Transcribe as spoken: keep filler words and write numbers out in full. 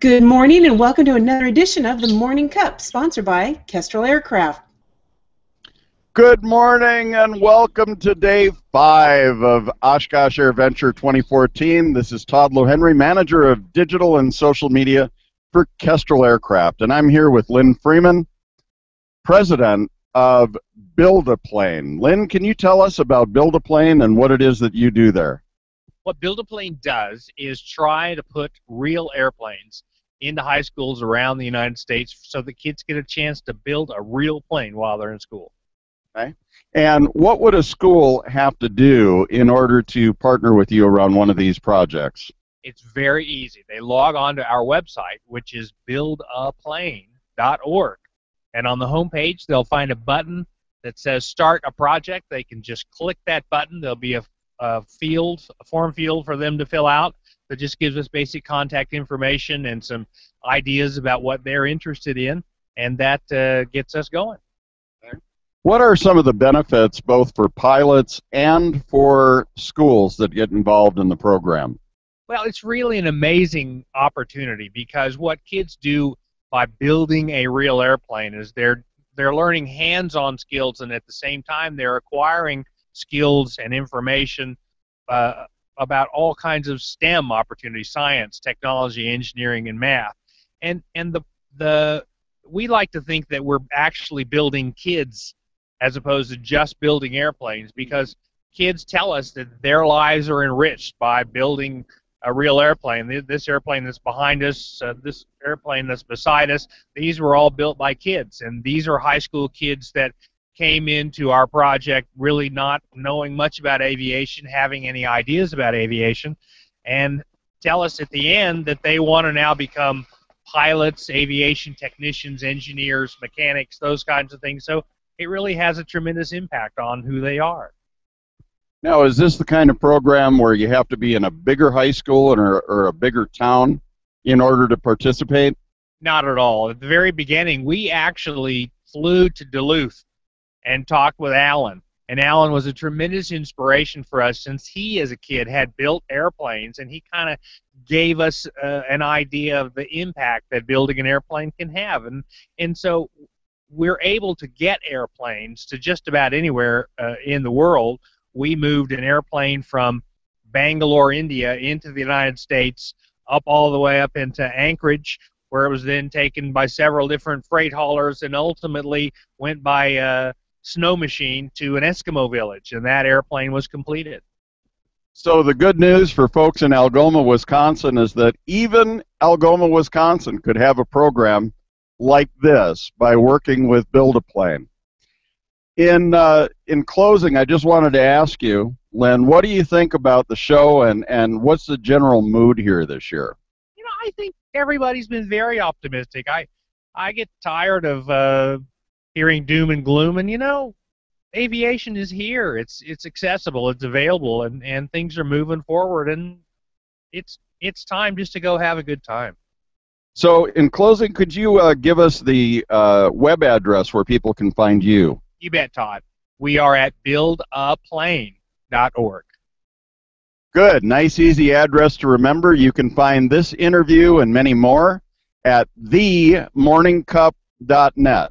Good morning and welcome to another edition of The Morning Cup, sponsored by Kestrel Aircraft. Good morning and welcome to day five of Oshkosh AirVenture twenty fourteen. This is Todd Lohenry, manager of digital and social media for Kestrel Aircraft. And I'm here with Lynn Freeman, president of Build a Plane. Lynn, can you tell us about Build a Plane and what it is that you do there? What Build a Plane does is try to put real airplanes into high schools around the United States so the kids get a chance to build a real plane while they're in school. Okay. And what would a school have to do in order to partner with you around one of these projects? It's very easy. They log on to our website, which is build a plane dot org. And on the home page, they'll find a button that says Start a Project. They can just click that button. There'll be a a field, a form field for them to fill out that just gives us basic contact information and some ideas about what they're interested in, and that uh, gets us going. What are some of the benefits both for pilots and for schools that get involved in the program? Well, it's really an amazing opportunity because what kids do by building a real airplane is they're they're learning hands-on skills, and at the same time they're acquiring skills and information uh, about all kinds of STEM opportunities: science, technology, engineering, and math. And and the the we like to think that we're actually building kids as opposed to just building airplanes, because kids tell us that their lives are enriched by building a real airplane. This airplane that's behind us, uh, this airplane that's beside us, these were all built by kids, and these are high school kids that came into our project really not knowing much about aviation, having any ideas about aviation, and tell us at the end that they want to now become pilots, aviation technicians, engineers, mechanics, those kinds of things. So it really has a tremendous impact on who they are. Now, is this the kind of program where you have to be in a bigger high school or, or a bigger town in order to participate? Not at all. At the very beginning, we actually flew to Duluth and talked with Alan. And Alan was a tremendous inspiration for us, since he as a kid had built airplanes, and he kind of gave us uh, an idea of the impact that building an airplane can have. And, and so we're able to get airplanes to just about anywhere uh, in the world. We moved an airplane from Bangalore, India, into the United States, up all the way up into Anchorage, where it was then taken by several different freight haulers and ultimately went by uh, snow machine to an Eskimo village, and that airplane was completed. So the good news for folks in Algoma, Wisconsin is that even Algoma, Wisconsin could have a program like this by working with Build a Plane. In, uh, in closing, I just wanted to ask you, Lynn, what do you think about the show, and, and what's the general mood here this year? You know, I think everybody's been very optimistic. I, I get tired of uh, hearing doom and gloom, and you know, aviation is here. It's it's accessible, it's available, and, and things are moving forward, and it's it's time just to go have a good time. So, in closing, could you uh, give us the uh, web address where people can find you? You bet, Todd. We are at build a plane dot org. Good, nice, easy address to remember. You can find this interview and many more at the morning cup dot net.